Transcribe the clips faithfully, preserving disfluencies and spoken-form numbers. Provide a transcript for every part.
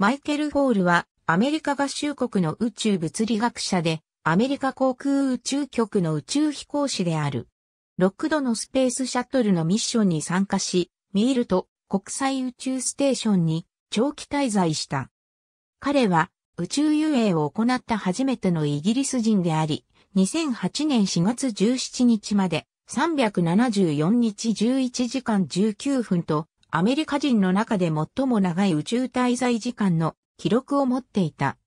マイケル・ホールはアメリカ合衆国の宇宙物理学者でアメリカ航空宇宙局の宇宙飛行士である。ろくどのスペースシャトルのミッションに参加し、ミールと国際宇宙ステーションに長期滞在した。彼は宇宙遊泳を行った初めてのイギリス人であり、にせんはちねんしがつじゅうしちにちまでさんびゃくななじゅうよんにちじゅういちじかんじゅうきゅうふんとアメリカ人の中で最も長い宇宙滞在時間の記録を持っていた。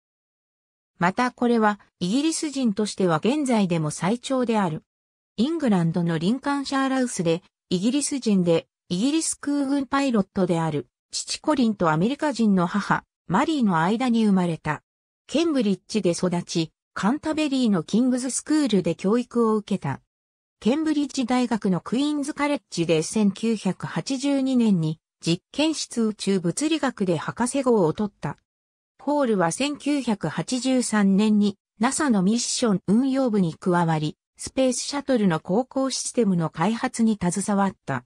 またこれはイギリス人としては現在でも最長である。イングランドのリンカンシャーラウスでイギリス人でイギリス空軍パイロットである父コリンとアメリカ人の母マリーの間に生まれた。ケンブリッジで育ち、カンタベリーのキングズスクールで教育を受けた。ケンブリッジ大学のクイーンズカレッジでせんきゅうひゃくはちじゅうにねんに実験室宇宙物理学で博士号を取った。ホールはせんきゅうひゃくはちじゅうさんねんに ナサ のミッション運用部に加わり、スペースシャトルの航行システムの開発に携わった。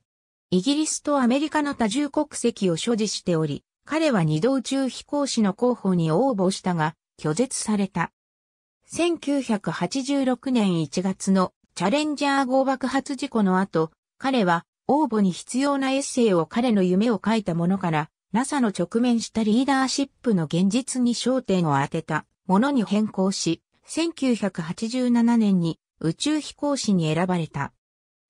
イギリスとアメリカの多重国籍を所持しており、彼は二度宇宙飛行士の候補に応募したが、拒絶された。せんきゅうひゃくはちじゅうろくねんいちがつのチャレンジャー号爆発事故の後、彼は応募に必要なエッセイを彼の夢を書いたものから、ナサ の直面したリーダーシップの現実に焦点を当てたものに変更し、せんきゅうひゃくはちじゅうななねんに宇宙飛行士に選ばれた。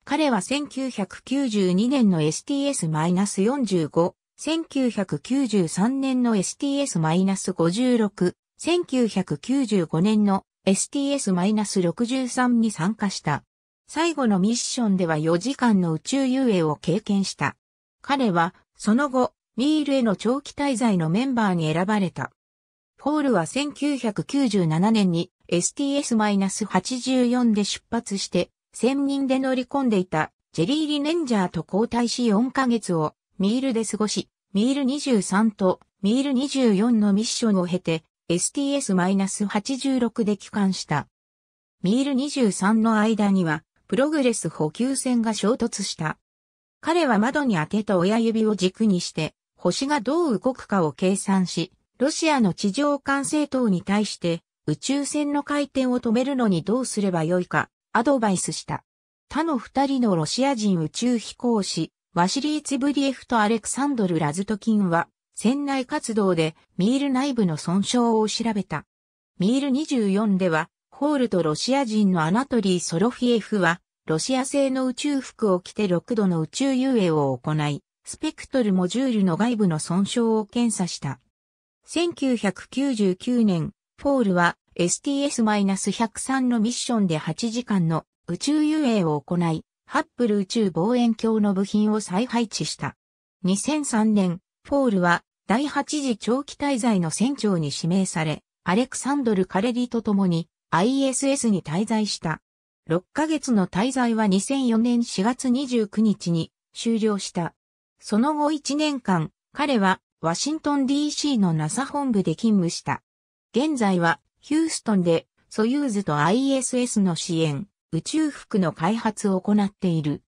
彼はせんきゅうひゃくきゅうじゅうにねんの エスティーエスよんじゅうご、せんきゅうひゃくきゅうじゅうさんねんの エスティーエスごじゅうろく、せんきゅうひゃくきゅうじゅうごねんの エスティーエスろくじゅうさん に参加した。最後のミッションではよじかんの宇宙遊泳を経験した。彼は、その後、ミールへの長期滞在のメンバーに選ばれた。ホールはせんきゅうひゃくきゅうじゅうななねんに エスティーエスはちじゅうよん で出発して、専任で乗り込んでいたジェリー・リネンジャーと交代しよんかげつをミールで過ごし、ミールにじゅうさんとミールにじゅうよんのミッションを経て、エスティーエスはちじゅうろく で帰還した。ミールにじゅうさんの間には、プログレス補給船が衝突した。彼は窓に当てた親指を軸にして、星がどう動くかを計算し、ロシアの地上管制塔に対して、宇宙船の回転を止めるのにどうすればよいか、アドバイスした。他の二人のロシア人宇宙飛行士、ワシリー・ツィブリエフとアレクサンドル・ラズトキンは、船内活動でミール内部の損傷を調べた。ミールにじゅうよんでは、ホールとロシア人のアナトリー・ソロフィエフは、ロシア製の宇宙服を着てろくどの宇宙遊泳を行い、スペクトルモジュールの外部の損傷を検査した。せんきゅうひゃくきゅうじゅうきゅうねん、ホールは エスティーエスひゃくさん のミッションではちじかんの宇宙遊泳を行い、ハッブル宇宙望遠鏡の部品を再配置した。にせんさんねん、ホールは、だいはちじ長期滞在の船長に指名され、アレクサンドル・カレリと共に アイエスエス に滞在した。ろっかげつの滞在はにせんよねんしがつにじゅうくにちに終了した。その後いちねんかん、彼はワシントン ディーシー の ナサ 本部で勤務した。現在はヒューストンでソユーズと アイエスエス の支援、宇宙服の開発を行っている。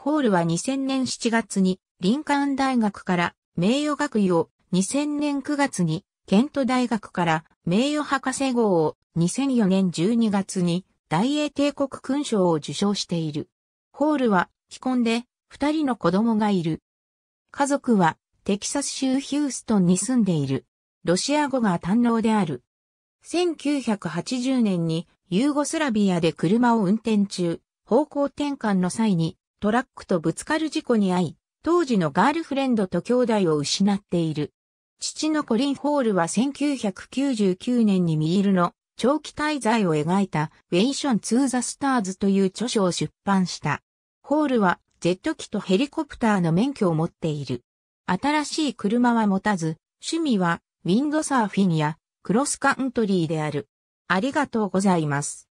ホールはにせんねんしちがつにリンカーン大学から名誉学位を、にせんねんくがつに、ケント大学から名誉博士号を、にせんよねんじゅうにがつに、大英帝国勲章を受章している。ホールは、既婚で、二人の子供がいる。家族は、テキサス州ヒューストンに住んでいる。ロシア語が堪能である。せんきゅうひゃくはちじゅうねんに、ユーゴスラビアで車を運転中、方向転換の際に、トラックとぶつかる事故に遭い、当時のガールフレンドと兄弟を失っている。父のコリン・ホールはせんきゅうひゃくきゅうじゅうきゅうねんにミールの長期滞在を描いたWaystation to the Starsという著書を出版した。ホールはジェット機とヘリコプターの免許を持っている。新しい車は持たず、趣味はウィンドサーフィンやクロスカントリーである。ありがとうございます。